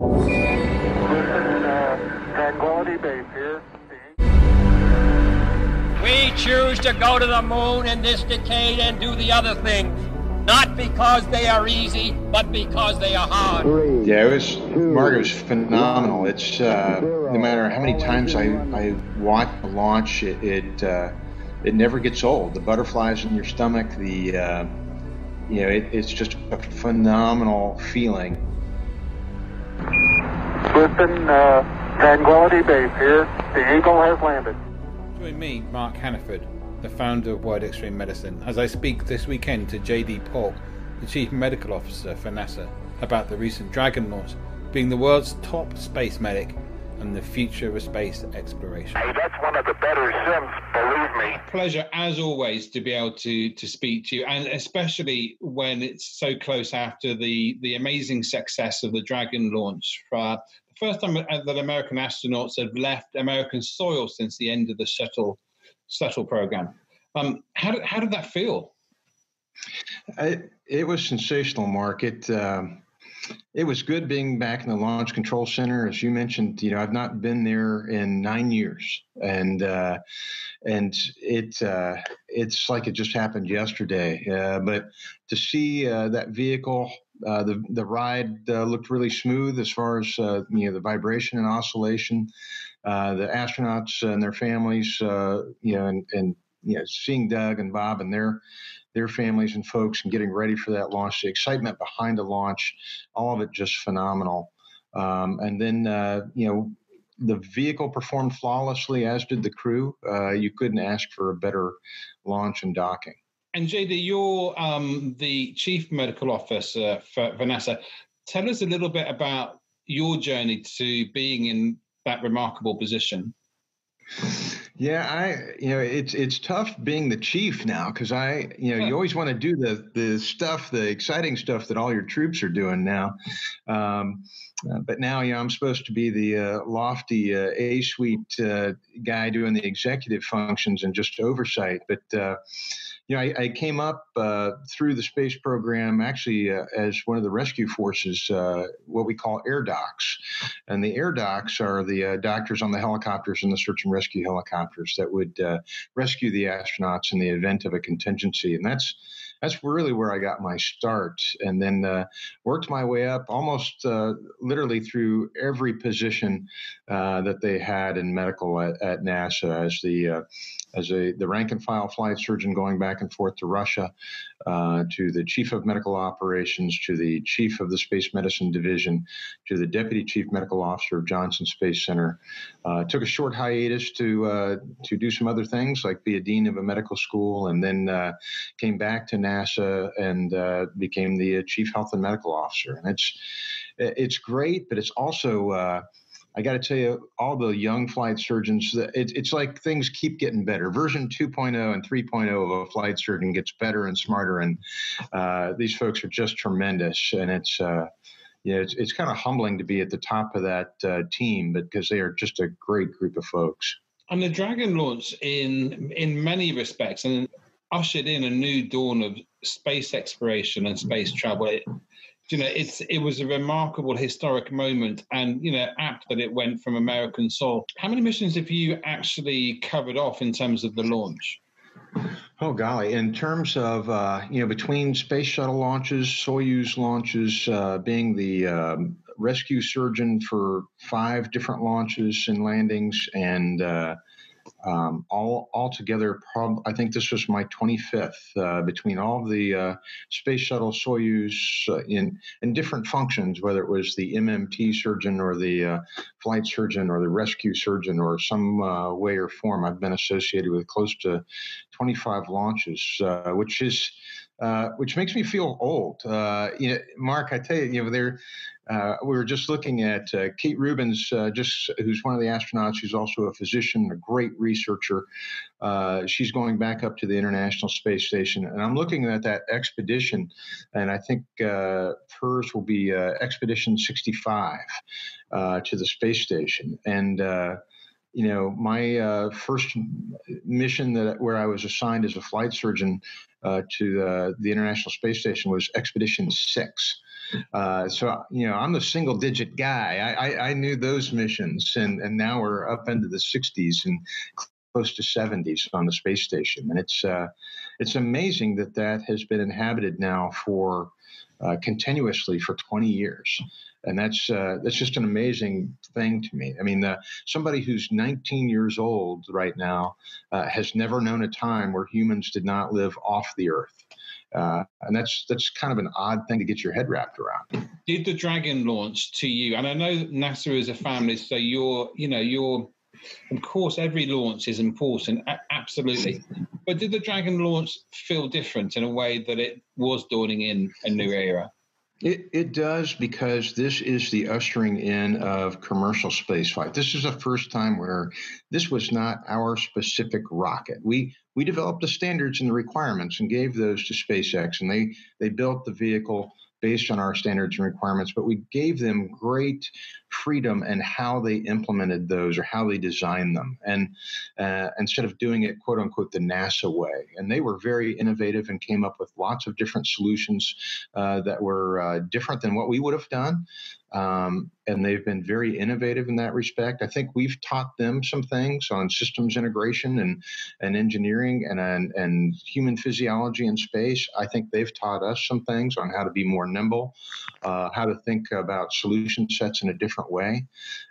We choose to go to the moon in this decade and do the other things, not because they are easy, but because they are hard. Yeah, it was, Mark, it was phenomenal. It's, no matter how many times I watch the launch, it never gets old. The butterflies in your stomach, the, you know, it's just a phenomenal feeling. Listen, Tranquility Base here. The Eagle has landed. Join me, Mark Hannaford, the founder of World Extreme Medicine, as I speak this weekend to J.D. Polk, the Chief Medical Officer for NASA, about the recent Dragon launch, being the world's top space medic, and the future of space exploration. Hey, that's one of the better sims, believe me. Pleasure, as always, to be able to speak to you, and especially when it's so close after the amazing success of the Dragon launch. The first time that American astronauts have left American soil since the end of the shuttle program. How did that feel? It was sensational, Mark. It was good being back in the Launch Control Center. As you mentioned, you know, I've not been there in 9 years, and it's like it just happened yesterday. But to see that vehicle, the ride looked really smooth as far as you know, the vibration and oscillation. The astronauts and their families, you know, and you know, seeing Doug and Bob and their families and folks, and getting ready for that launch, the excitement behind the launch, all of it just phenomenal. And then, you know, the vehicle performed flawlessly, as did the crew. You couldn't ask for a better launch and docking. And JD, you're the Chief Medical Officer for NASA. Tell us a little bit about your journey to being in that remarkable position. Yeah, you know, it's tough being the chief now, because you always want to do the stuff, the exciting stuff that all your troops are doing now. But now, you know, I'm supposed to be the lofty A-suite guy doing the executive functions and just oversight. But, you know, I came up through the space program actually as one of the rescue forces, what we call air docs. And the air docs are the doctors on the helicopters and the search and rescue helicopters that would rescue the astronauts in the event of a contingency. And that's really where I got my start, and then worked my way up almost literally through every position that they had in medical at NASA, as the rank and file flight surgeon going back and forth to Russia, to the chief of medical operations, to the chief of the space medicine division, to the deputy chief medical officer of Johnson Space Center. Took a short hiatus to do some other things, like be a dean of a medical school, and then came back to NASA and became the chief health and medical officer. And it's great, but it's also I got to tell you, all the young flight surgeons, it's like things keep getting better. Version 2.0 and 3.0 of a flight surgeon gets better and smarter, and these folks are just tremendous. And it's kind of humbling to be at the top of that team, because they are just a great group of folks. And the Dragon launch, in many respects, and ushered in a new dawn of space exploration and space travel. It was a remarkable historic moment, and, you know, apt that it went from American soil. How many missions have you actually covered off in terms of the launch? Oh, golly. In terms of, you know, between space shuttle launches, Soyuz launches, being the rescue surgeon for 5 different launches and landings, and altogether, I think this was my 25th, between all of the space shuttle, Soyuz, in different functions, whether it was the MMT surgeon or the flight surgeon or the rescue surgeon or some way or form. I've been associated with close to 25 launches, which makes me feel old. You know, Mark, I tell you, we were just looking at Kate Rubins, who's one of the astronauts, who's also a physician, a great researcher. She's going back up to the International Space Station, and I'm looking at that expedition, and I think hers will be Expedition 65 to the space station. And you know, my first mission where I was assigned as a flight surgeon to the International Space Station was Expedition 6. So, you know, I'm the single digit guy. I knew those missions, and now we're up into the 60s and close to 70s on the space station. And it's amazing that that has been inhabited now for continuously for 20 years. And that's just an amazing thing to me. I mean, somebody who's 19 years old right now has never known a time where humans did not live off the Earth. And that's kind of an odd thing to get your head wrapped around. Did the Dragon launch to you? And I know NASA is a family, so you're, of course, every launch is important, absolutely. But did the Dragon launch feel different in a way that it was dawning in a new era? It does, because this is the ushering in of commercial spaceflight. This is the first time where this was not our specific rocket. We developed the standards and the requirements and gave those to SpaceX, and they built the vehicle based on our standards and requirements, but we gave them great freedom in how they implemented those or how they designed them, and instead of doing it, quote unquote, the NASA way. And they were very innovative and came up with lots of different solutions that were different than what we would have done. And they've been very innovative in that respect. I think we've taught them some things on systems integration and engineering and human physiology in space. I think they've taught us some things on how to be more nimble, how to think about solution sets in a different way.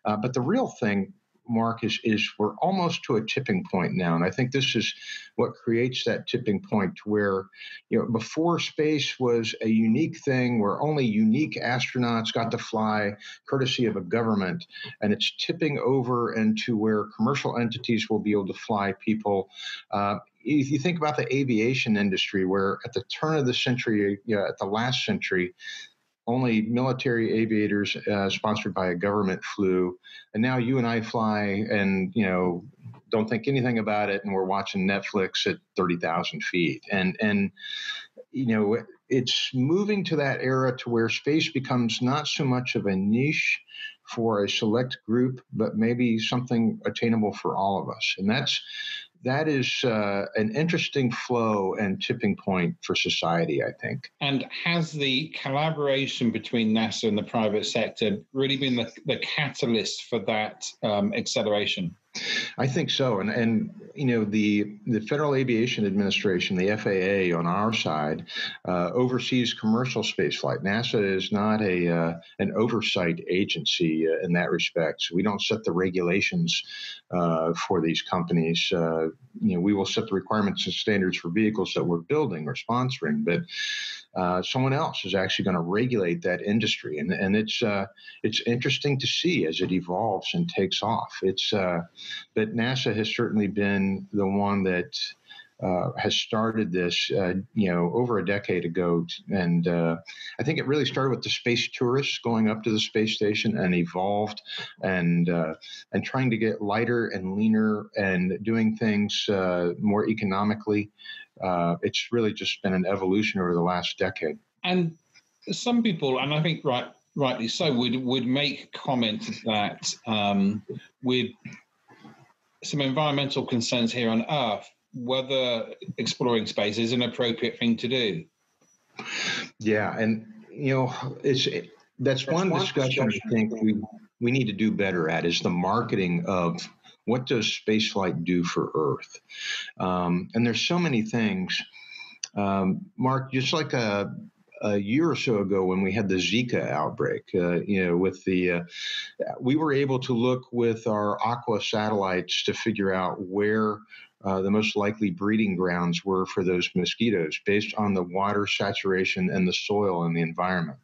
But the real thing, Mark, is we're almost to a tipping point now. And I think this is what creates that tipping point where, you know, before space was a unique thing where only unique astronauts got to fly courtesy of a government. And it's tipping over into where commercial entities will be able to fly people. If you think about the aviation industry, where at the turn of the century, at the last century, only military aviators sponsored by a government flew. And now you and I fly and, you know, don't think anything about it. And we're watching Netflix at 30,000 feet. And, you know, it's moving to that era to where space becomes not so much of a niche for a select group, but maybe something attainable for all of us. And that is an interesting flow and tipping point for society, I think. And has the collaboration between NASA and the private sector really been the catalyst for that acceleration? I think so. And you know, the Federal Aviation Administration, the FAA, on our side, oversees commercial spaceflight. NASA is not an oversight agency in that respect. So we don't set the regulations for these companies. You know, we will set the requirements and standards for vehicles that we're building or sponsoring, but someone else is actually going to regulate that industry, and it's interesting to see as it evolves and takes off. But NASA has certainly been the one that has started this, over a decade ago. And I think it really started with the space tourists going up to the space station and evolved and trying to get lighter and leaner and doing things more economically. It's really just been an evolution over the last decade. And some people, and I think rightly so, would make comments that with some environmental concerns here on Earth, whether exploring space is an appropriate thing to do. Yeah, and you know, that's one discussion I think we need to do better at is the marketing of what does spaceflight do for Earth. And there's so many things, Mark. Just like a year or so ago when we had the Zika outbreak, we were able to look with our Aqua satellites to figure out where the most likely breeding grounds were for those mosquitoes based on the water saturation and the soil and the environment.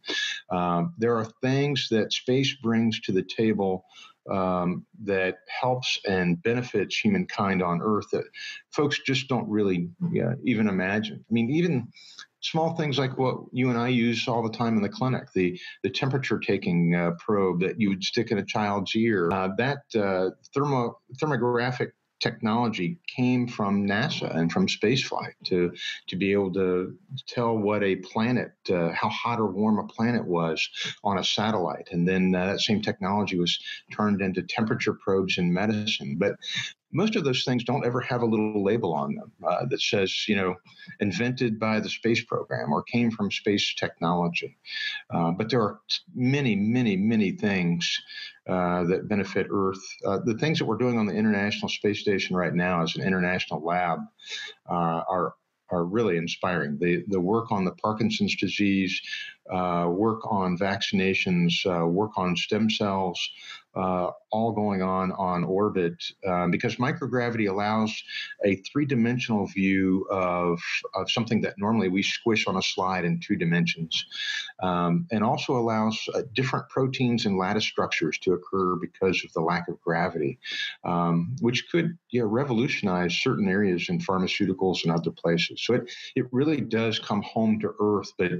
There are things that space brings to the table that helps and benefits humankind on Earth that folks just don't really even imagine. I mean, even small things like what you and I use all the time in the clinic, the temperature-taking probe that you would stick in a child's ear, that thermographic technology came from NASA and from spaceflight to be able to tell what a planet, how hot or warm a planet was on a satellite. And then that same technology was turned into temperature probes in medicine. But most of those things don't ever have a little label on them that says, you know, invented by the space program or came from space technology. But there are many, many, many things that benefit Earth. The things that we're doing on the International Space Station right now as an international lab are really inspiring. The work on the Parkinson's disease, work on vaccinations, work on stem cells, all going on orbit, because microgravity allows a three-dimensional view of something that normally we squish on a slide in two dimensions, and also allows different proteins and lattice structures to occur because of the lack of gravity, which could revolutionize certain areas in pharmaceuticals and other places. So it really does come home to Earth, but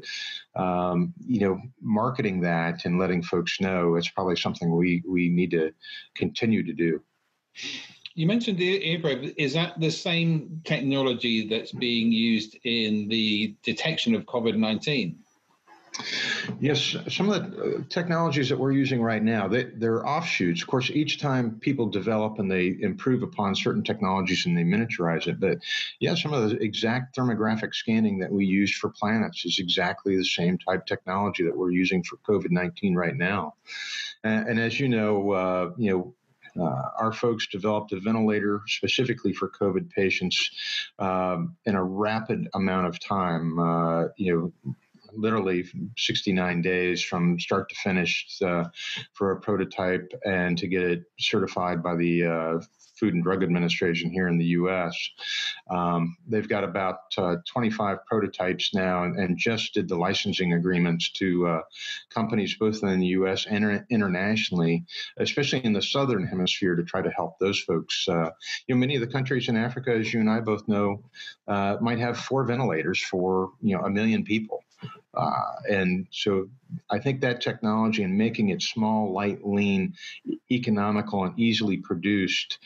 marketing that and letting folks know, it's probably something we need to continue to do. You mentioned the air probe. Is that the same technology that's being used in the detection of COVID-19? Yes, some of the technologies that we're using right now, they're offshoots. Of course, each time people develop and they improve upon certain technologies and they miniaturize it. But yeah, some of the exact thermographic scanning that we use for planets is exactly the same type technology that we're using for COVID-19 right now. And as our folks developed a ventilator specifically for COVID patients in a rapid amount of time, literally 69 days from start to finish for a prototype and to get it certified by the Food and Drug Administration here in the U.S. They've got about 25 prototypes now and just did the licensing agreements to companies both in the U.S. and internationally, especially in the Southern Hemisphere, to try to help those folks. Many of the countries in Africa, as you and I both know, might have 4 ventilators for 1 million people. And so I think that technology and making it small, light, lean, economical, and easily produced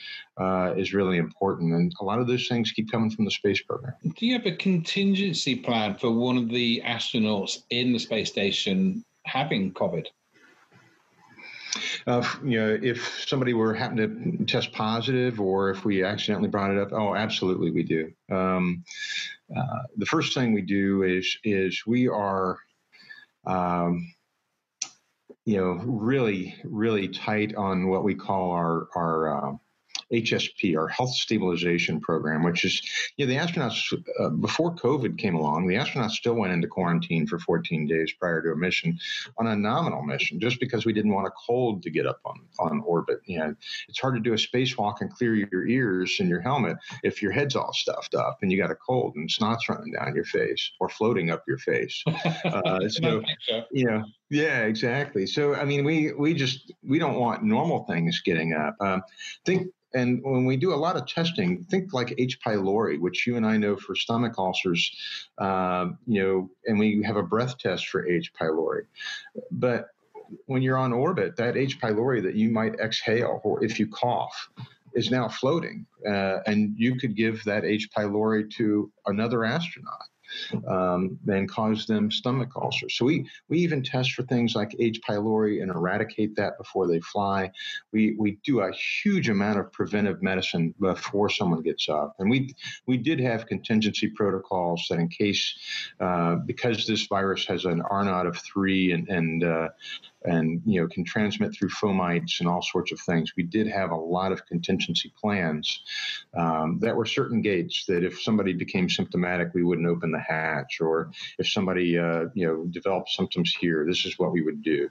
is really important. And a lot of those things keep coming from the space program. Do you have a contingency plan for one of the astronauts in the space station having COVID? If somebody happened to test positive, or if we accidentally brought it up, oh, absolutely, we do. The first thing we do is we are, really, really tight on what we call our HSP, our health stabilization program, which is, the astronauts, before COVID came along, the astronauts still went into quarantine for 14 days prior to a mission on a nominal mission, just because we didn't want a cold to get up on orbit. It's hard to do a spacewalk and clear your ears and your helmet if your head's all stuffed up and you got a cold and snot's running down your face or floating up your face. Yeah, exactly. So, we don't want normal things getting up. And when we do a lot of testing, think like H. pylori, which you and I know for stomach ulcers, and we have a breath test for H. pylori. But when you're on orbit, that H. pylori that you might exhale, or if you cough, is now floating. And you could give that H. pylori to another astronaut. And cause them stomach ulcers. So we even test for things like H. pylori and eradicate that before they fly. We do a huge amount of preventive medicine before someone gets up. And we did have contingency protocols that in case, because this virus has an R0 of 3 and can transmit through fomites and all sorts of things. We did have a lot of contingency plans that were certain gates that if somebody became symptomatic, we wouldn't open the hatch, or if somebody developed symptoms here, this is what we would do.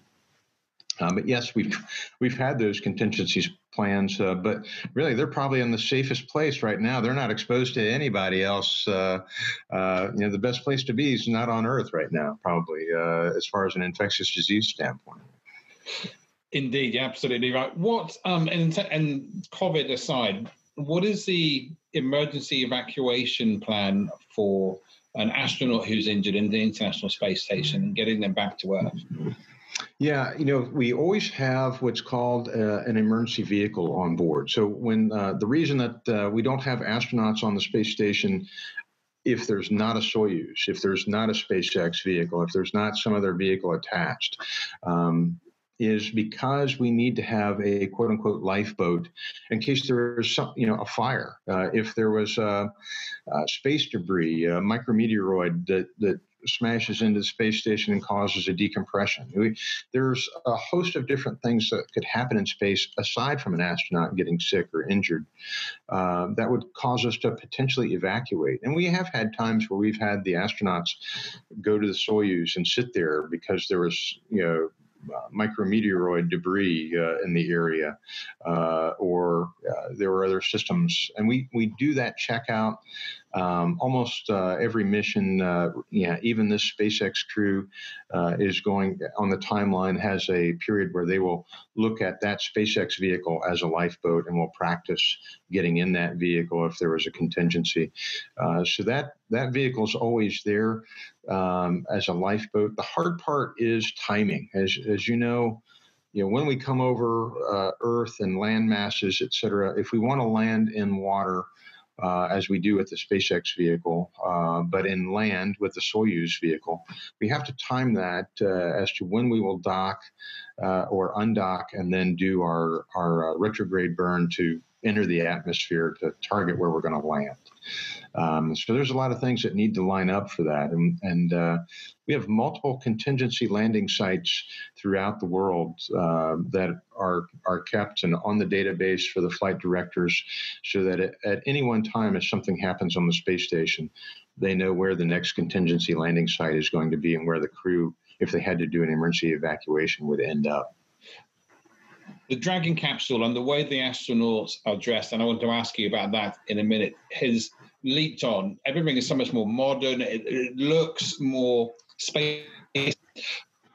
But yes, we've had those contingencies plans, but really they're probably in the safest place right now. They're not exposed to anybody else. The best place to be is not on Earth right now, probably, as far as an infectious disease standpoint. Indeed, you're absolutely right. What and COVID aside, what is the emergency evacuation plan for an astronaut who's injured in the International Space Station and getting them back to Earth? Yeah, we always have what's called an emergency vehicle on board. So when the reason that we don't have astronauts on the space station, if there's not a Soyuz, if there's not a SpaceX vehicle, if there's not some other vehicle attached, is because we need to have a quote unquote lifeboat in case there is some, you know, a fire. If there was space debris, a micrometeoroid that smashes into the space station and causes a decompression. There's a host of different things that could happen in space aside from an astronaut getting sick or injured that would cause us to potentially evacuate. And we have had times where we've had the astronauts go to the Soyuz and sit there because there was, you know, micrometeoroid debris in the area, or there were other systems. And we do that checkout almost every mission. Even this SpaceX crew is going on the timeline, has a period where they will look at that SpaceX vehicle as a lifeboat and will practice getting in that vehicle if there was a contingency. So that vehicle is always there as a lifeboat. The hard part is timing. As you know, when we come over Earth and land masses, et cetera, if we want to land in water, as we do with the SpaceX vehicle, but in land with the Soyuz vehicle, we have to time that as to when we will dock or undock and then do our retrograde burn to enter the atmosphere to target where we're going to land. So there's a lot of things that need to line up for that. And we have multiple contingency landing sites throughout the world that are kept and on the database for the flight directors so that at any one time, if something happens on the space station, they know where the next contingency landing site is going to be and where the crew, if they had to do an emergency evacuation, would end up. The Dragon capsule and the way the astronauts are dressed, and I want to ask you about that in a minute, has leaped on. Everything is so much more modern. It looks more space.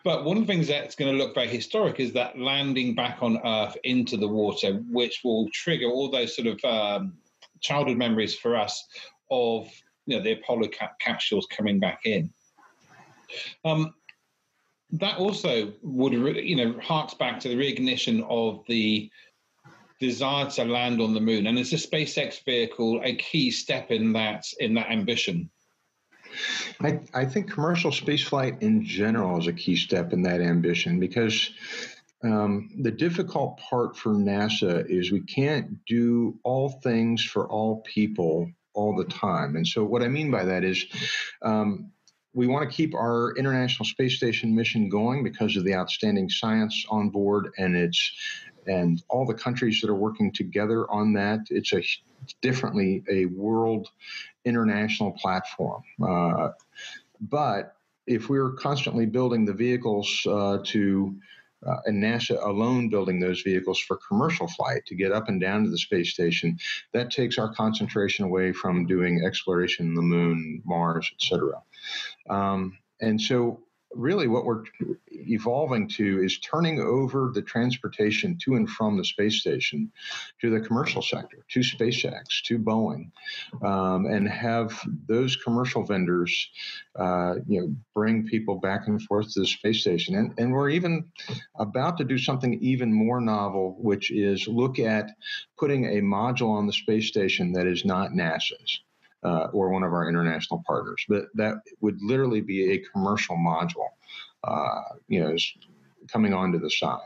But one of the things that's going to look very historic is that landing back on Earth into the water, which will trigger all those sort of childhood memories for us of, you know, the Apollo capsules coming back in. That also would, you know, harks back to the reignition of the desire to land on the moon, and is the SpaceX vehicle a key step in that ambition? I think commercial spaceflight in general is a key step in that ambition because the difficult part for NASA is we can't do all things for all people all the time, and so what I mean by that is. We want to keep our International Space Station mission going because of the outstanding science on board and all the countries that are working together on that. It's definitely a world international platform. But if we're constantly building the vehicles and NASA alone building those vehicles for commercial flight to get up and down to the space station, that takes our concentration away from doing exploration in the moon, Mars, et cetera. And so really what we're evolving to is turning over the transportation to and from the space station to the commercial sector, to SpaceX, to Boeing, and have those commercial vendors, bring people back and forth to the space station. And we're even about to do something even more novel, which is look at putting a module on the space station that is not NASA's. Or one of our international partners, but that would literally be a commercial module, coming onto the side.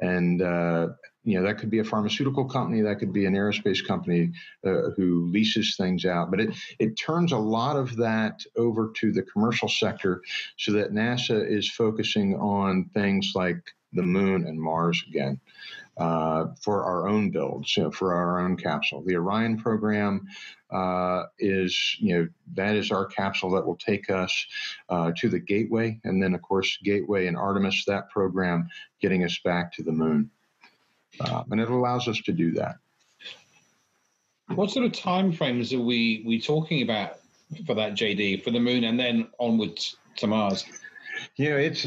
And, that could be a pharmaceutical company, that could be an aerospace company who leases things out, but it turns a lot of that over to the commercial sector so that NASA is focusing on things like the moon and Mars again, for our own builds, for our own capsule. The Orion program is our capsule that will take us to the Gateway. And then, of course, Gateway and Artemis, that program getting us back to the moon. And it allows us to do that. What sort of timeframes are we talking about for that, JD, for the moon and then onwards to Mars? It's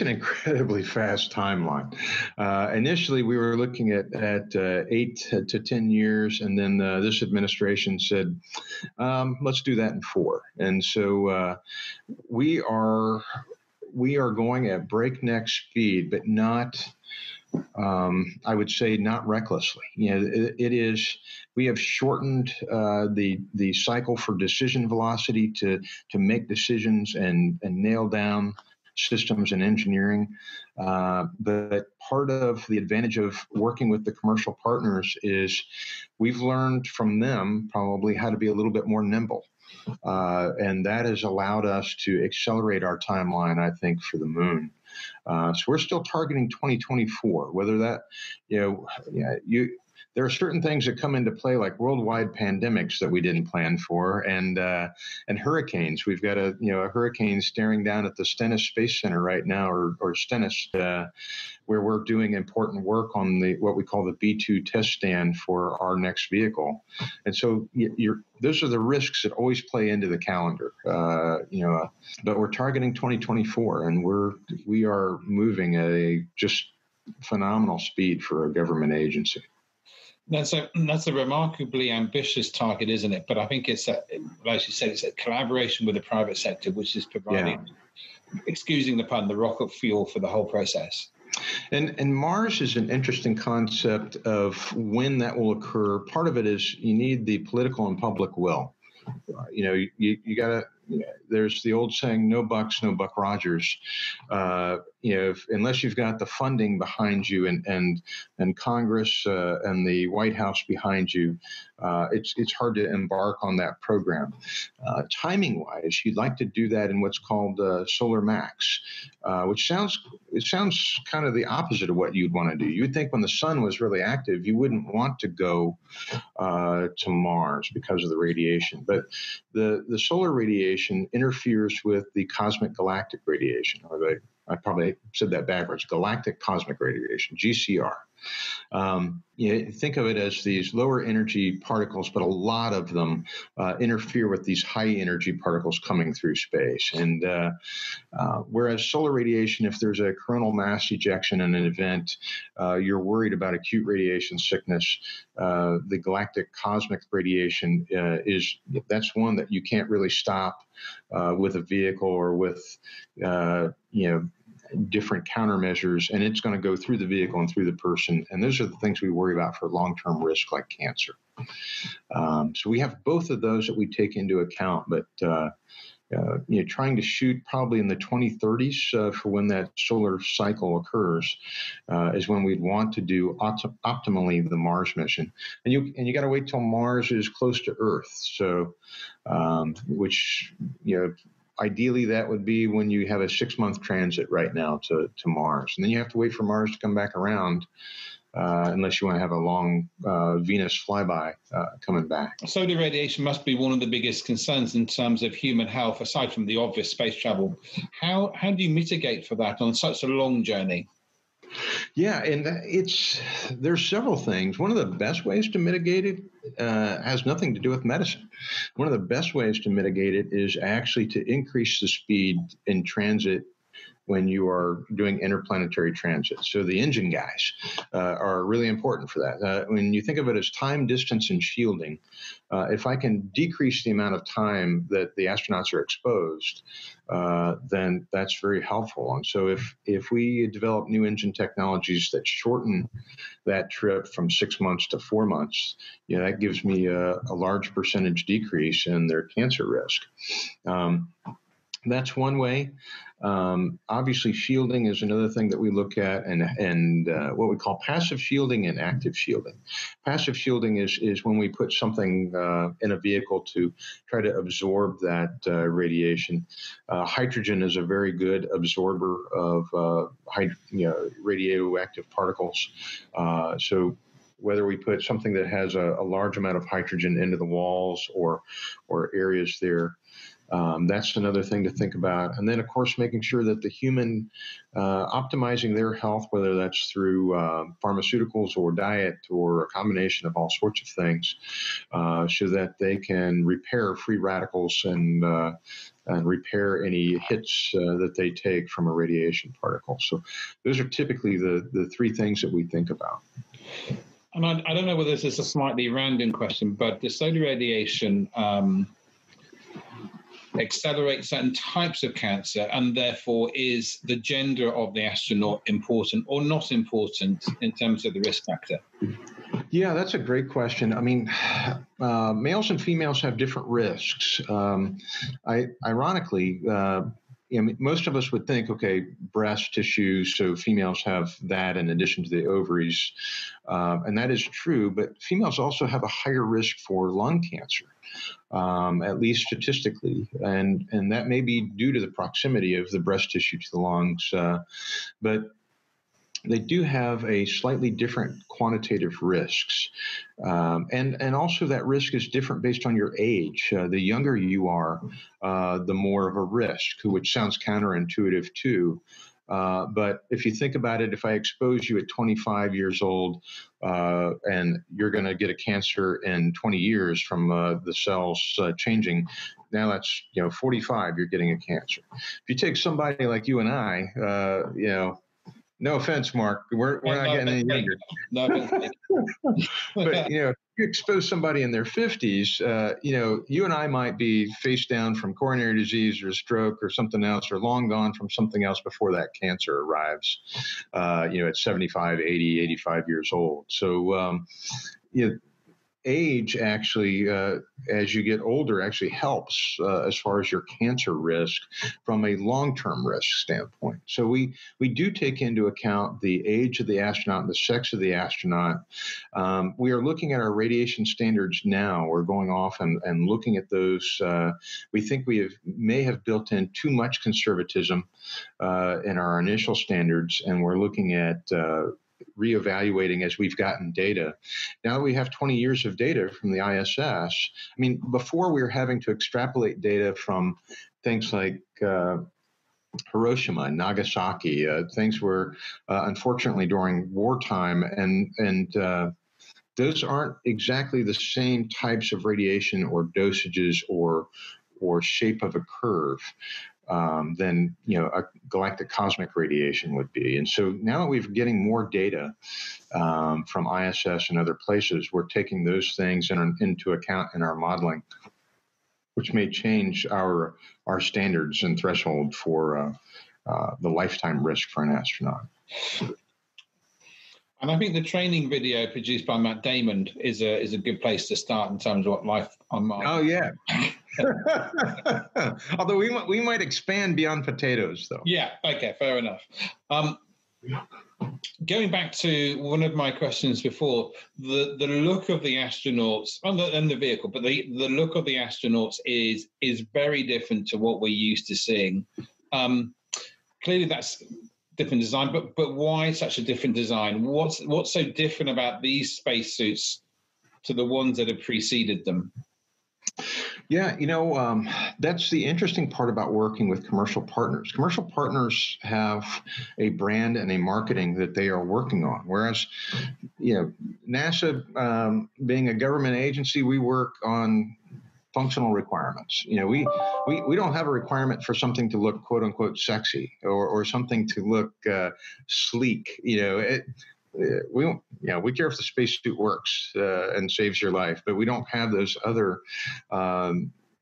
an incredibly fast timeline. Initially, we were looking at 8 to 10 years, and then this administration said, let's do that in 4. And so we are going at breakneck speed, but not, I would say, not recklessly. We have shortened the cycle for decision velocity to make decisions and nail down systems and engineering. But part of the advantage of working with the commercial partners is we've learned from them probably how to be a little bit more nimble. And that has allowed us to accelerate our timeline, I think, for the moon. So we're still targeting 2024, whether that, there are certain things that come into play, like worldwide pandemics that we didn't plan for, and hurricanes. We've got a hurricane staring down at the Stennis Space Center right now, or Stennis, where we're doing important work on what we call the B2 test stand for our next vehicle. And so those are the risks that always play into the calendar, But we're targeting 2024, and we are moving at a just phenomenal speed for a government agency. That's a remarkably ambitious target, isn't it? But I think it's, as you said, it's a collaboration with the private sector, which is providing, excusing the pun, the rocket fuel for the whole process. And Mars is an interesting concept of when that will occur. Part of it is you need the political and public will. You got to. There's the old saying, no bucks, no Buck Rogers. Unless you've got the funding behind you and Congress and the White House behind you, it's hard to embark on that program. Timing-wise, you'd like to do that in what's called Solar Max, which sounds kind of the opposite of what you'd want to do. You'd think when the sun was really active, you wouldn't want to go to Mars because of the radiation. But the solar radiation interferes with the cosmic galactic radiation, I probably said that backwards, galactic cosmic radiation, GCR. Think of it as these lower energy particles, but a lot of them interfere with these high energy particles coming through space. And whereas solar radiation, if there's a coronal mass ejection in an event, you're worried about acute radiation sickness. The galactic cosmic radiation that's one that you can't really stop with a vehicle or with different countermeasures, and it's going to go through the vehicle and through the person. And those are the things we worry about for long-term risk, like cancer. So we have both of those that we take into account, but trying to shoot probably in the 2030s for when that solar cycle occurs is when we'd want to do optimally the Mars mission. And you got to wait till Mars is close to Earth. So, ideally, that would be when you have a 6-month transit right now to Mars. And then you have to wait for Mars to come back around unless you want to have a long Venus flyby coming back. Solar radiation must be one of the biggest concerns in terms of human health, aside from the obvious space travel. How do you mitigate for that on such a long journey? Yeah, and there's several things. One of the best ways to mitigate it has nothing to do with medicine. One of the best ways to mitigate it is actually to increase the speed in transit when you are doing interplanetary transit. So the engine guys are really important for that. When you think of it as time, distance, and shielding, if I can decrease the amount of time that the astronauts are exposed, then that's very helpful. And so if we develop new engine technologies that shorten that trip from 6 months to 4 months, that gives me a large percentage decrease in their cancer risk. That's one way. Obviously, shielding is another thing that we look at, and what we call passive shielding and active shielding. Passive shielding is when we put something in a vehicle to try to absorb that radiation. Hydrogen is a very good absorber of radioactive particles. So whether we put something that has a large amount of hydrogen into the walls or areas there, that's another thing to think about. And then, of course, making sure that the human optimizing their health, whether that's through pharmaceuticals or diet or a combination of all sorts of things, so that they can repair free radicals and repair any hits that they take from a radiation particle. So those are typically the three things that we think about. And I don't know whether this is a slightly random question, but the solar radiation accelerate certain types of cancer, and therefore is the gender of the astronaut important or not important in terms of the risk factor? Yeah, that's a great question. I mean, males and females have different risks. Ironically, I mean, most of us would think, okay, breast tissue, so females have that in addition to the ovaries, and that is true, but females also have a higher risk for lung cancer, at least statistically, and that may be due to the proximity of the breast tissue to the lungs, but they do have a slightly different quantitative risks. And also that risk is different based on your age. The younger you are, the more of a risk, which sounds counterintuitive too. But if you think about it, if I expose you at 25 years old and you're going to get a cancer in 20 years from the cells changing, now that's, 45, you're getting a cancer. If you take somebody like you and I, no offense, Mark, we're not getting any younger. But, if you expose somebody in their 50s, you and I might be face down from coronary disease or stroke or something else, or long gone from something else before that cancer arrives, at 75, 80, 85 years old. So, age actually, as you get older, actually helps as far as your cancer risk from a long-term risk standpoint. So we do take into account the age of the astronaut and the sex of the astronaut. We are looking at our radiation standards now. We're going off and looking at those. We think we may have built in too much conservatism in our initial standards, and we're looking at reevaluating as we've gotten data. Now that we have 20 years of data from the ISS, I mean, before we were having to extrapolate data from things like Hiroshima and Nagasaki, things were unfortunately during wartime, and those aren't exactly the same types of radiation or dosages or shape of a curve than a galactic cosmic radiation would be. And so now that we're getting more data from ISS and other places, we're taking those things into account in our modeling, which may change our standards and threshold for the lifetime risk for an astronaut. And I think the training video produced by Matt Damon is a good place to start in terms of what life on Mars. Oh yeah. Although we might expand beyond potatoes, though. Yeah. Okay. Fair enough. Going back to one of my questions before, the look of the astronauts and the vehicle, but the look of the astronauts is very different to what we're used to seeing. Clearly, that's different design, but why such a different design? What's so different about these spacesuits to the ones that have preceded them? Yeah, that's the interesting part about working with commercial partners. Commercial partners have a brand and a marketing that they are working on, whereas, NASA, being a government agency, we work on functional requirements. We don't have a requirement for something to look quote unquote sexy or something to look sleek. We care if the spacesuit works and saves your life, but we don't have those other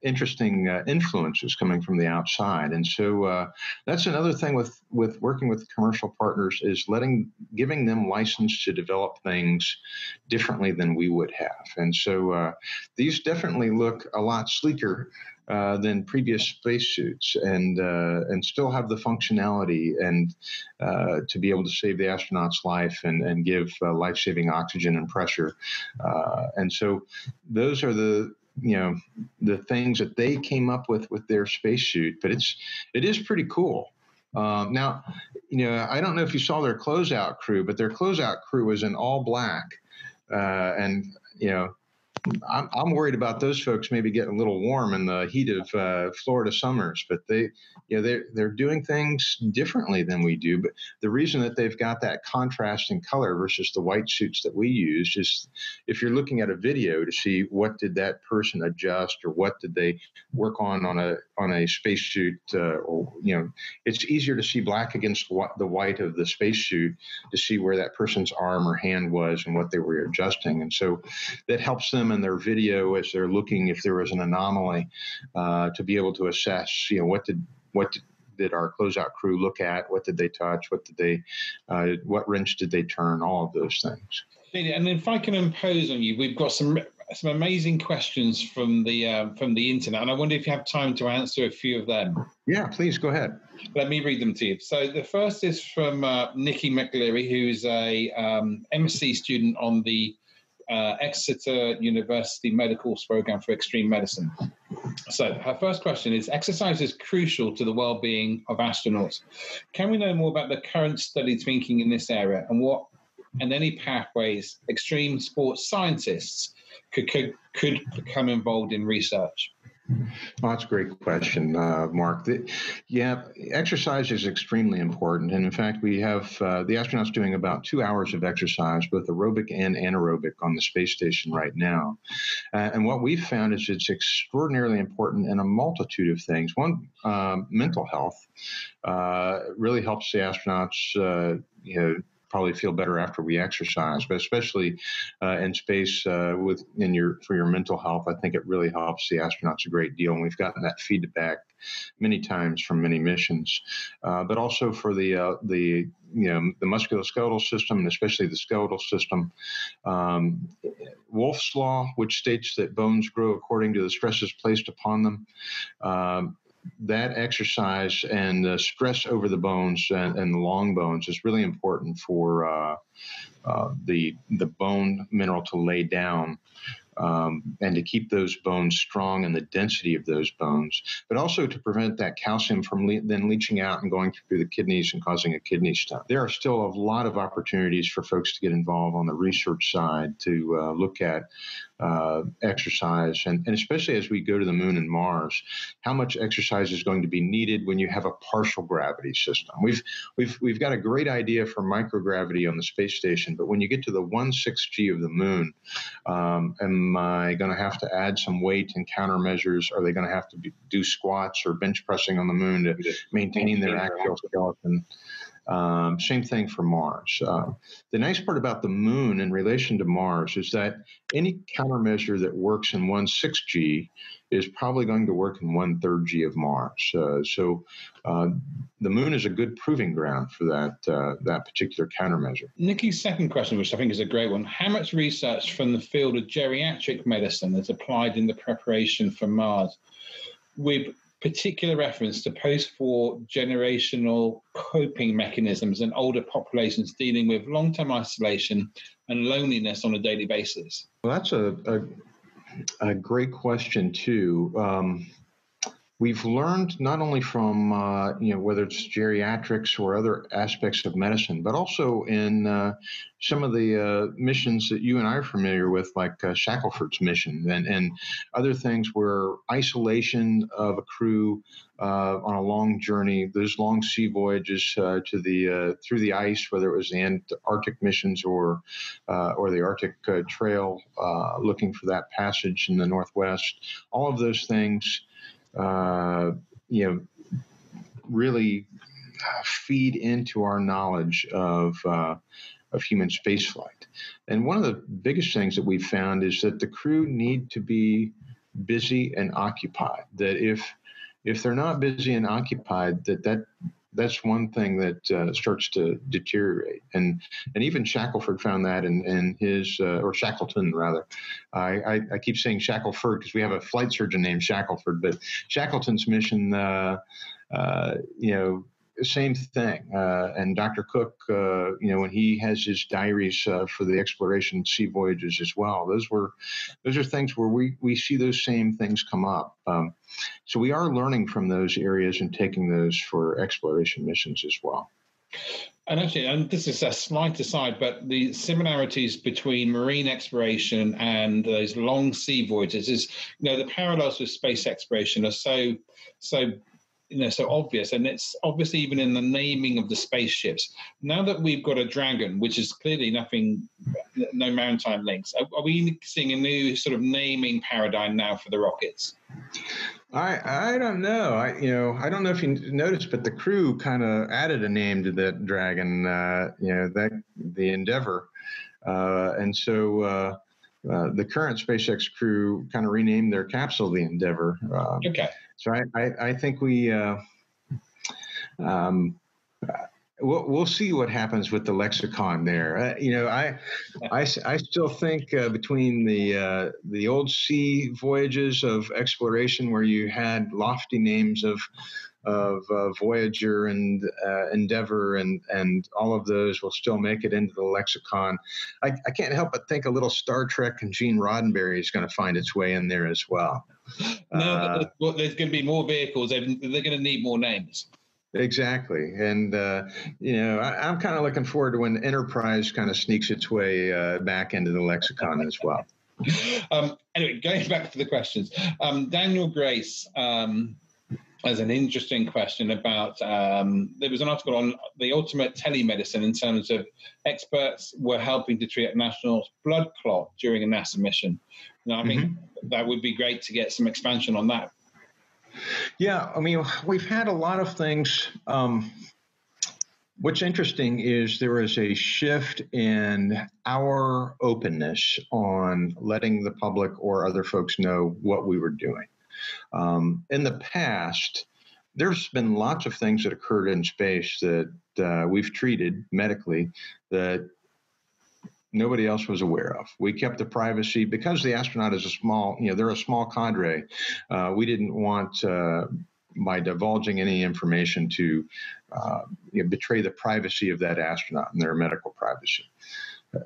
interesting influences coming from the outside. And so that's another thing with working with commercial partners is giving them license to develop things differently than we would have. And so these definitely look a lot sleeker than previous spacesuits, and still have the functionality and to be able to save the astronaut's life and give life-saving oxygen and pressure. And so those are the things that they came up with their spacesuit, but it is pretty cool. Now, I don't know if you saw their closeout crew, but their closeout crew was in all black. I'm worried about those folks maybe getting a little warm in the heat of Florida summers, but they're doing things differently than we do. But the reason that they've got that contrast in color versus the white suits that we use is if you're looking at a video to see what did that person adjust or what did they work on a spacesuit, it's easier to see black against the white of the spacesuit to see where that person's arm or hand was and what they were adjusting, and so that helps them in their video as they're looking if there was an anomaly to be able to assess what did our closeout crew look at, what did they touch, what did they what wrench did they turn, all of those things. And if I can impose on you, we've got some some amazing questions from the internet, and I wonder if you have time to answer a few of them. Yeah, please go ahead. Let me read them to you. So the first is from Nikki McLeary, who's a MSc student on the Exeter University Medicals Program for Extreme Medicine. So her first question is, exercise is crucial to the well-being of astronauts. Can we know more about the current study thinking in this area and what and any pathways extreme sports scientists could become involved in research? Well, that's a great question, Mark. Yeah, exercise is extremely important. And in fact, we have the astronauts doing about 2 hours of exercise, both aerobic and anaerobic, on the space station right now. And what we've found is it's extraordinarily important in a multitude of things. One, mental health really helps the astronauts, probably feel better after we exercise, but especially in space for your mental health, I think it really helps the astronauts a great deal. And we've gotten that feedback many times from many missions, but also for the musculoskeletal system, and especially the skeletal system. Wolff's law, which states that bones grow according to the stresses placed upon them, that exercise and the stress over the bones and the long bones is really important for the bone mineral to lay down and to keep those bones strong and the density of those bones, but also to prevent that calcium from then leaching out and going through the kidneys and causing a kidney stone. There are still a lot of opportunities for folks to get involved on the research side to look at exercise, and especially as we go to the moon and Mars, how much exercise is going to be needed when you have a partial gravity system. We've got a great idea for microgravity on the space station, but when you get to the 1/6G of the moon, am I going to have to add some weight and countermeasures? Are they going to have to do squats or bench pressing on the moon to maintain their axial skeleton? Same thing for Mars. The nice part about the moon in relation to Mars is that any countermeasure that works in 1/6G is probably going to work in 1/3G of Mars. So the moon is a good proving ground for that particular countermeasure. Nikki's second question, which I think is a great one. How much research from the field of geriatric medicine is applied in the preparation for Mars, with particular reference to post-war generational coping mechanisms and older populations dealing with long-term isolation and loneliness on a daily basis? Well, that's a great question too. We've learned not only from whether it's geriatrics or other aspects of medicine, but also in some of the missions that you and I are familiar with, like Shackleford's mission and other things where isolation of a crew on a long journey, those long sea voyages through the ice, whether it was the Antarctic missions or the Arctic Trail, looking for that passage in the Northwest, all of those things really feed into our knowledge of human spaceflight. And one of the biggest things that we've found is that the crew need to be busy and occupied. That if they're not busy and occupied, that's one thing that starts to deteriorate. And even Shackleford found that in his, or Shackleton rather. I keep saying Shackleford because we have a flight surgeon named Shackleford, but Shackleton's mission, same thing. And Dr. Cook, when he has his diaries for the exploration sea voyages as well, those are things where we see those same things come up. So we are learning from those areas and taking those for exploration missions as well. And actually, and this is a slight aside, but the similarities between marine exploration and those long sea voyages is, the parallels with space exploration are so obvious, and it's obviously even in the naming of the spaceships. Now that we've got a Dragon, which is clearly nothing, no maritime links, are we seeing a new sort of naming paradigm now for the rockets? I don't know. I don't know if you noticed, but the crew kind of added a name to that Dragon. The Endeavor, and so. The current SpaceX crew kind of renamed their capsule the Endeavor. So I think we We'll see what happens with the lexicon there. I still think between the old sea voyages of exploration, where you had lofty names of Voyager and Endeavour and all of those will still make it into the lexicon. I can't help but think a little Star Trek and Gene Roddenberry is going to find its way in there as well. No, there's going to be more vehicles. They're going to need more names. Exactly. And, I'm kind of looking forward to when Enterprise kind of sneaks its way back into the lexicon as well. Anyway, going back to the questions, Daniel Grace has an interesting question about, there was an article on the ultimate telemedicine in terms of experts were helping to treat a national blood clot during a NASA mission. Now, I mean, that would be great to get some expansion on that. Yeah, I mean, we've had a lot of things. What's interesting is there is a shift in our openness on letting the public or other folks know what we were doing. In the past, there's been lots of things that occurred in space that we've treated medically that nobody else was aware of. We kept the privacy because the astronaut is a small, they're a small cadre. We didn't want, by divulging any information, to betray the privacy of that astronaut and their medical privacy.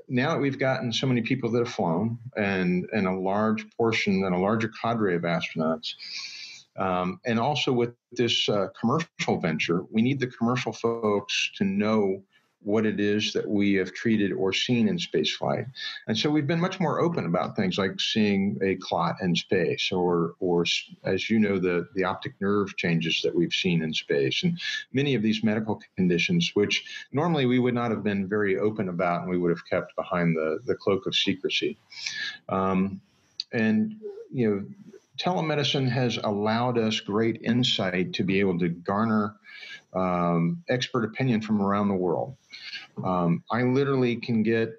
Now that we've gotten so many people that have flown and a large portion and a larger cadre of astronauts, and also with this commercial venture, we need the commercial folks to know what it is that we have treated or seen in spaceflight. And so we've been much more open about things like seeing a clot in space or as you know, the optic nerve changes that we've seen in space and many of these medical conditions, which normally we would not have been very open about and we would have kept behind the cloak of secrecy. Telemedicine has allowed us great insight to be able to garner expert opinion from around the world. I literally can get,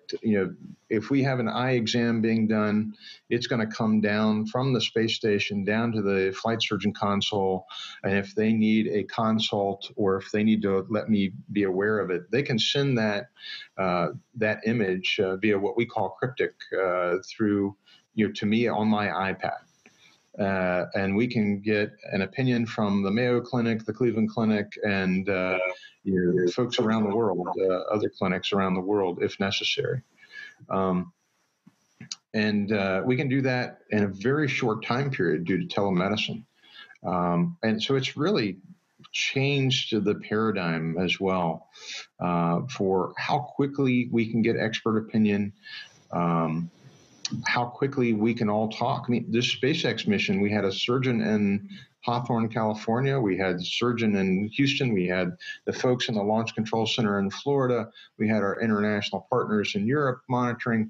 if we have an eye exam being done, it's going to come down from the space station down to the flight surgeon console. And if they need a consult or if they need to let me be aware of it, they can send that image via what we call cryptic through, to me on my iPad. And we can get an opinion from the Mayo Clinic, the Cleveland Clinic, and folks around the world, other clinics around the world, if necessary. We can do that in a very short time period due to telemedicine. And so it's really changed the paradigm as well for how quickly we can get expert opinion, how quickly we can all talk. I mean, this SpaceX mission, we had a surgeon in Hawthorne, California. We had a surgeon in Houston. We had the folks in the Launch Control Center in Florida. We had our international partners in Europe monitoring.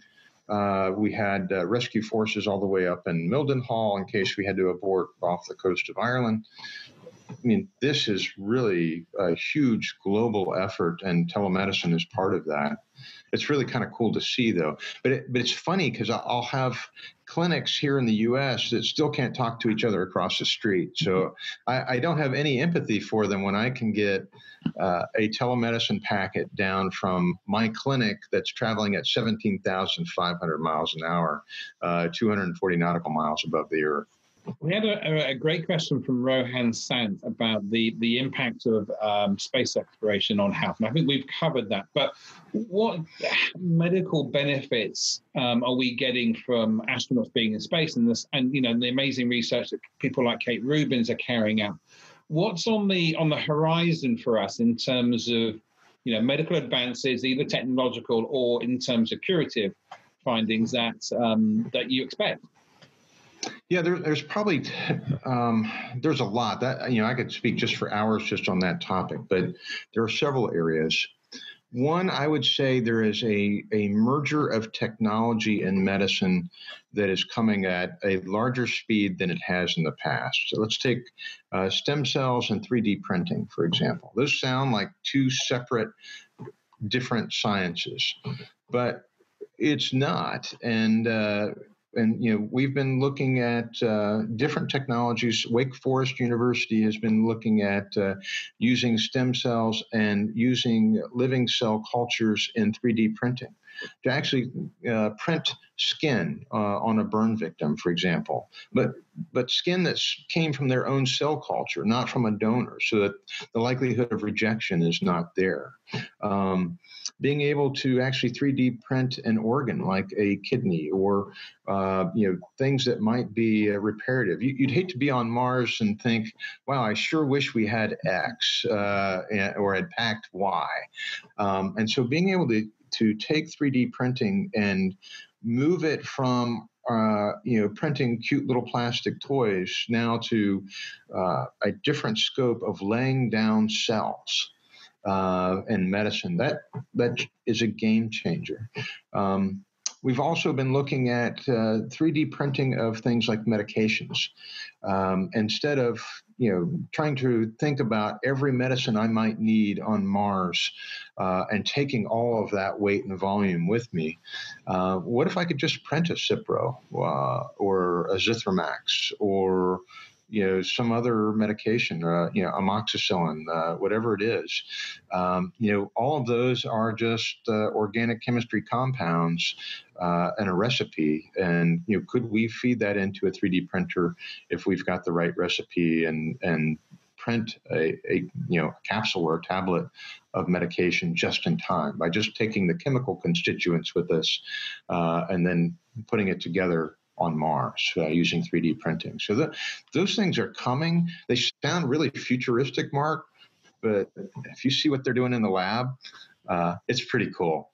We had rescue forces all the way up in Mildenhall in case we had to abort off the coast of Ireland. I mean, this is really a huge global effort, and telemedicine is part of that. It's really kind of cool to see, though. But it's funny because I'll have clinics here in the U.S. that still can't talk to each other across the street. So I don't have any empathy for them when I can get a telemedicine packet down from my clinic that's traveling at 17,500 miles an hour, 240 nautical miles above the Earth. We had a great question from Rohan Sant about the impact of space exploration on health. And I think we've covered that. But what medical benefits are we getting from astronauts being in space and this, and the amazing research that people like Kate Rubins are carrying out? What's on the horizon for us in terms of medical advances, either technological or in terms of curative findings that you expect? Yeah, there's probably there's a lot that I could speak just for hours just on that topic, but there are several areas. One, I would say there is a merger of technology and medicine that is coming at a larger speed than it has in the past. So let's take stem cells and 3D printing, for example. Those sound like two separate, different sciences, but it's not. And And you know, we've been looking at different technologies. Wake Forest University has been looking at using stem cells and using living cell cultures in 3D printing to actually print skin on a burn victim, for example, but skin that came from their own cell culture, not from a donor, so that the likelihood of rejection is not there. Being able to actually 3D print an organ like a kidney or you know, things that might be reparative. You'd hate to be on Mars and think, wow, I sure wish we had X or had packed Y. And so being able to take 3D printing and move it from you know, printing cute little plastic toys now to a different scope of laying down cells and medicine, that is a game changer. We've also been looking at 3D printing of things like medications. Instead of, you know, trying to think about every medicine I might need on Mars and taking all of that weight and volume with me, what if I could just print a Cipro or a Zithromax or, you know, some other medication, you know, amoxicillin, whatever it is. You know, all of those are just organic chemistry compounds and a recipe. And, you know, could we feed that into a 3D printer if we've got the right recipe and print a you know, capsule or a tablet of medication just in time by just taking the chemical constituents with us and then putting it together on Mars using 3D printing. So those things are coming. They sound really futuristic, Mark, but if you see what they're doing in the lab, it's pretty cool.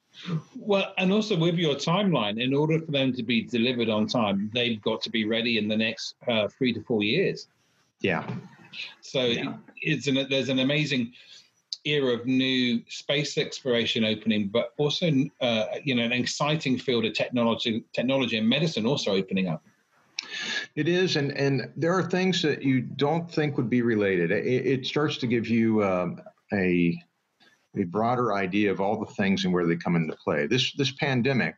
Well, and also with your timeline, in order for them to be delivered on time, they've got to be ready in the next 3 to 4 years. Yeah. So yeah. There's an amazing era of new space exploration opening, but also, you know, an exciting field of technology and medicine also opening up. It is, and there are things that you don't think would be related. It starts to give you a broader idea of all the things and where they come into play. This pandemic,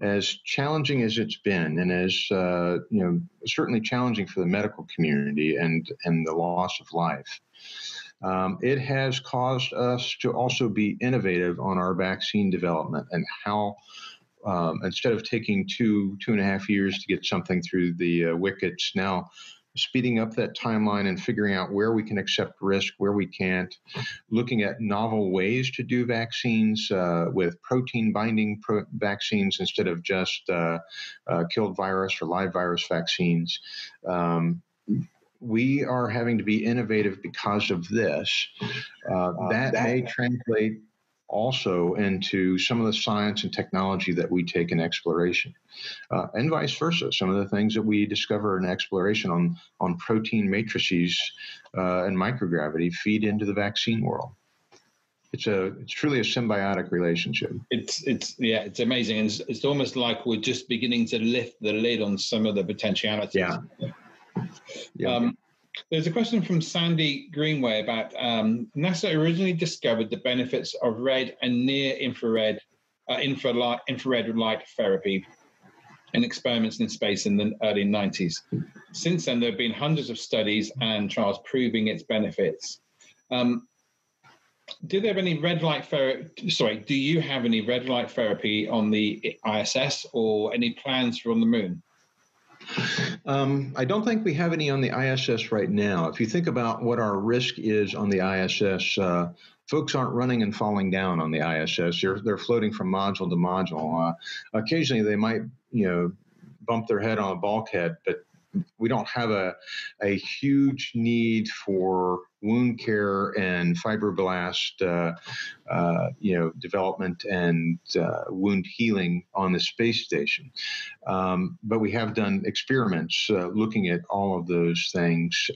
as challenging as it's been, and as you know, certainly challenging for the medical community and the loss of life. It has caused us to also be innovative on our vaccine development and how, instead of taking two and a half years to get something through the wickets, now speeding up that timeline and figuring out where we can accept risk, where we can't, looking at novel ways to do vaccines with protein binding vaccines instead of just killed virus or live virus vaccines. We are having to be innovative because of this. That may translate also into some of the science and technology that we take in exploration, and vice versa. Some of the things that we discover in exploration on protein matrices and microgravity feed into the vaccine world. It's truly a symbiotic relationship. It's amazing. And it's almost like we're just beginning to lift the lid on some of the potentialities. Yeah. Yeah. There's a question from Sandy Greenway about NASA originally discovered the benefits of red and near infrared light therapy and experiments in space in the early 90s. Since then, there have been hundreds of studies and trials proving its benefits. Do you have any red light therapy on the ISS or any plans for on the moon? I don't think we have any on the ISS right now. If you think about what our risk is on the ISS, folks aren't running and falling down on the ISS. They're floating from module to module. Occasionally, they might, you know, bump their head on a bulkhead, but we don't have a huge need for wound care and fibroblast, you know, development and wound healing on the space station. But we have done experiments looking at all of those things.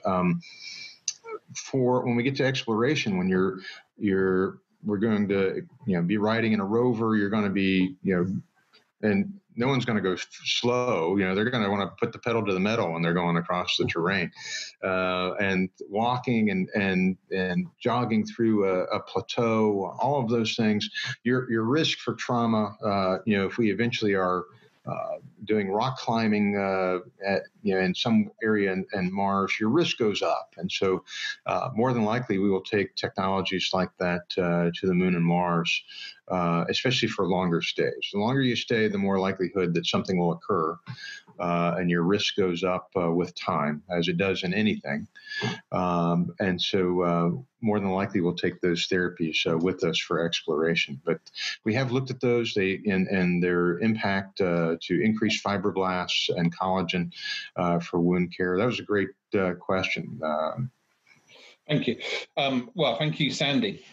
For when we get to exploration, when we're going to, you know, be riding in a rover, you're going to be, you know, and no one's going to go slow. You know, they're going to want to put the pedal to the metal when they're going across the terrain, and walking and jogging through a plateau. All of those things. Your risk for trauma. You know, if we eventually are doing rock climbing in some area in Mars, your risk goes up. And so more than likely, we will take technologies like that to the moon and Mars, especially for longer stays. The longer you stay, the more likelihood that something will occur, and your risk goes up with time, as it does in anything. And so more than likely, we'll take those therapies with us for exploration. But we have looked at those and their impact to increase fibroblasts and collagen for wound care. That was a great question. Thank you. Well, thank you, Sandy.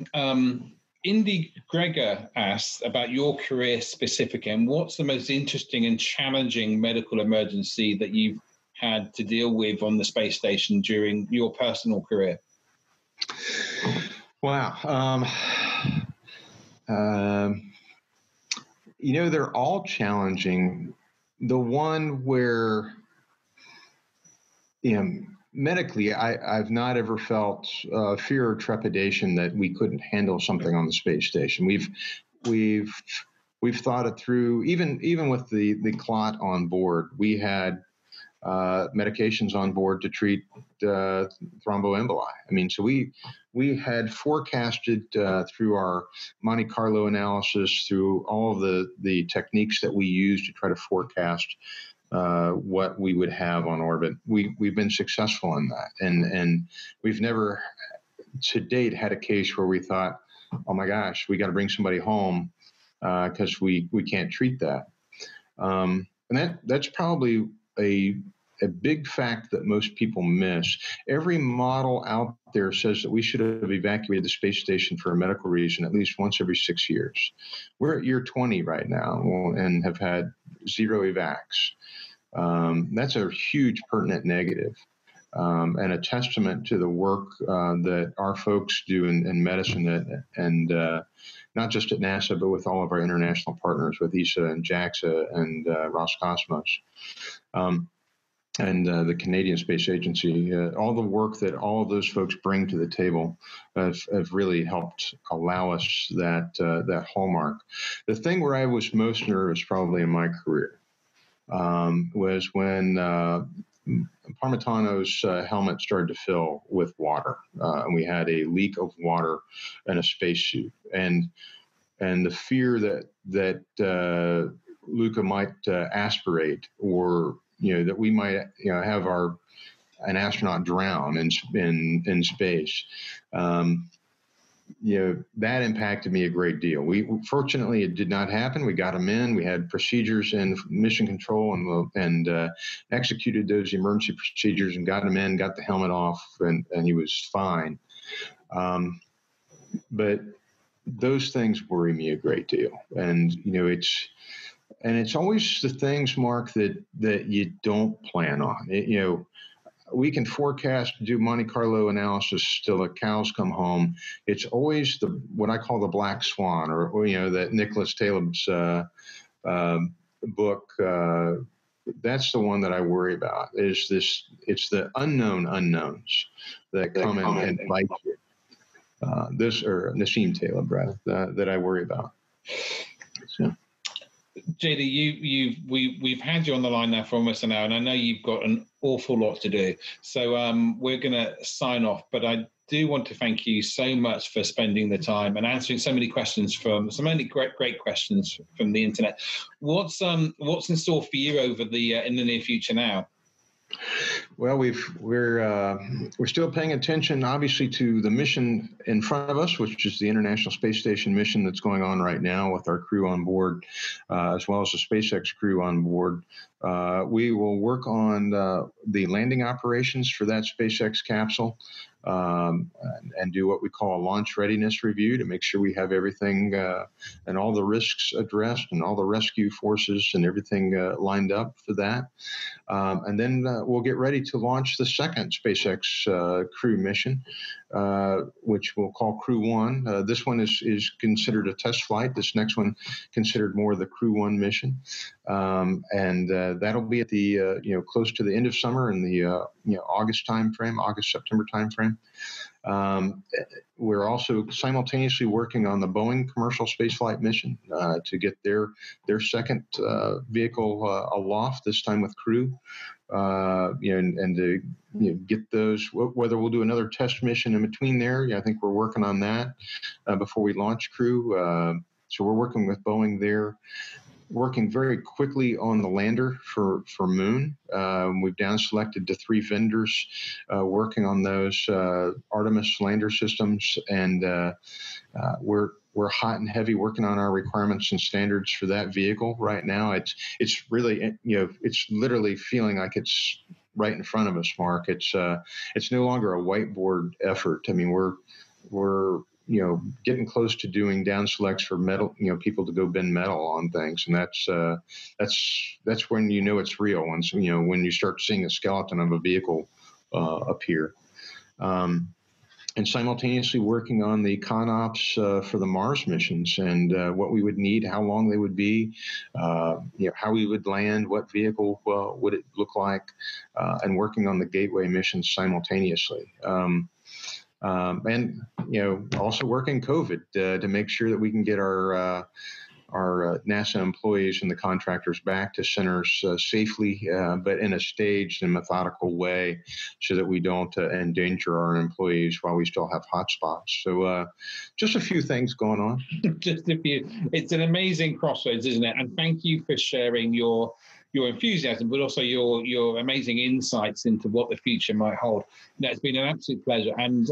Indy Gregor asks about your career specifically, and what's the most interesting and challenging medical emergency that you've had to deal with on the space station during your personal career? Wow. They're all challenging. The one where, medically, I've not ever felt fear or trepidation that we couldn't handle something on the space station. We've thought it through. Even with the clot on board, we had medications on board to treat thromboemboli. So we had forecasted through our Monte Carlo analysis, through all of the techniques that we use to try to forecast what we would have on orbit. We've been successful in that, and we've never to date had a case where we thought, oh my gosh, we got to bring somebody home because we can't treat that. And that's probably a big fact that most people miss. Every model out there says that we should have evacuated the space station for a medical reason at least once every 6 years. We're at year 20 right now and have had 0 evacs. That's a huge pertinent negative, and a testament to the work that our folks do in medicine and not just at NASA, but with all of our international partners, with ESA and JAXA and Roscosmos. And the Canadian Space Agency, all the work that all of those folks bring to the table have really helped allow us that hallmark. The thing where I was most nervous probably in my career was when Parmitano's helmet started to fill with water, and we had a leak of water in a spacesuit, and the fear that Luca might aspirate, or that we might, have an astronaut drown in space. That impacted me a great deal. Fortunately, it did not happen. We got him in. We had procedures in mission control and executed those emergency procedures and got him in, got the helmet off, and he was fine. But those things worry me a great deal. And, it's always the things, Mark, that you don't plan on. We can forecast, do Monte Carlo analysis till the cows come home. It's always what I call the black swan, or that Nicholas Taleb's book. That's the one that I worry about. Is this? It's the unknowns that come and bite you. This, or Nassim Taleb, rather, that I worry about. So. J.D., we've had you on the line now for almost an hour, and I know you've got an awful lot to do. So we're going to sign off, but I do want to thank you so much for spending the time and answering so many questions great questions from the internet. What's in store for you over in the near future now? Well, we're still paying attention, obviously, to the mission in front of us, which is the International Space Station mission that's going on right now with our crew on board, as well as the SpaceX crew on board. We will work on the landing operations for that SpaceX capsule, and do what we call a launch readiness review to make sure we have everything and all the risks addressed and all the rescue forces and everything lined up for that. And then we'll get ready to launch the second SpaceX crew mission, which we'll call Crew-1. This one is considered a test flight. This next one considered more the Crew-1 mission. And that'll be at the, close to the end of summer in the August timeframe, August, September timeframe. We're also simultaneously working on the Boeing commercial spaceflight mission to get their second vehicle aloft, this time with crew, and to get those. Whether we'll do another test mission in between there, I think we're working on that before we launch crew. So we're working with Boeing there. Working very quickly on the lander for Moon. We've down selected to 3 vendors working on those Artemis lander systems, and we're hot and heavy working on our requirements and standards for that vehicle right now. It's really, it's literally feeling like it's right in front of us, Mark. It's no longer a whiteboard effort. I mean, we're getting close to doing down selects for metal, people to go bend metal on things. And that's when it's real. And so, when you start seeing a skeleton of a vehicle appear. And simultaneously working on the ConOps for the Mars missions and what we would need, how long they would be, how we would land, what vehicle would it look like, and working on the Gateway missions simultaneously. And also working COVID to make sure that we can get our NASA employees and the contractors back to centers safely, but in a staged and methodical way, so that we don't endanger our employees while we still have hot spots. So, just a few things going on. Just a few. It's an amazing crossroads, isn't it? And thank you for sharing your enthusiasm, but also your amazing insights into what the future might hold. It's been an absolute pleasure, and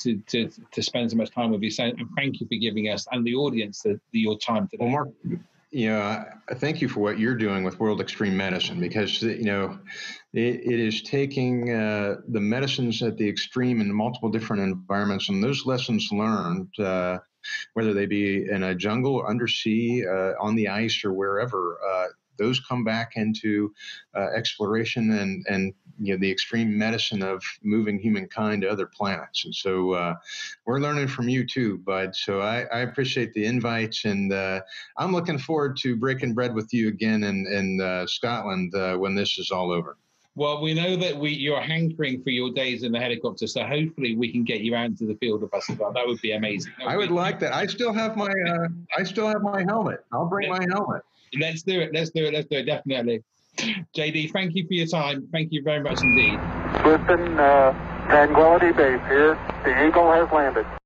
to spend so much time with you. So, and thank you for giving us and the audience your time today. Well, Mark, thank you for what you're doing with World Extreme Medicine, because it is taking the medicines at the extreme in multiple different environments, and those lessons learned. Whether they be in a jungle, undersea, on the ice, or wherever. Those come back into exploration and the extreme medicine of moving humankind to other planets. And so we're learning from you too, bud. So I appreciate the invites, and I'm looking forward to breaking bread with you again in Scotland when this is all over. Well, we know that you're hankering for your days in the helicopter, so hopefully we can get you out into the field with us as well. That would be amazing. I would like that. I still have my helmet. I'll bring my helmet. Let's do it, definitely. J.D., thank you for your time. Thank you very much indeed. Houston, Tranquility Base here. The Eagle has landed.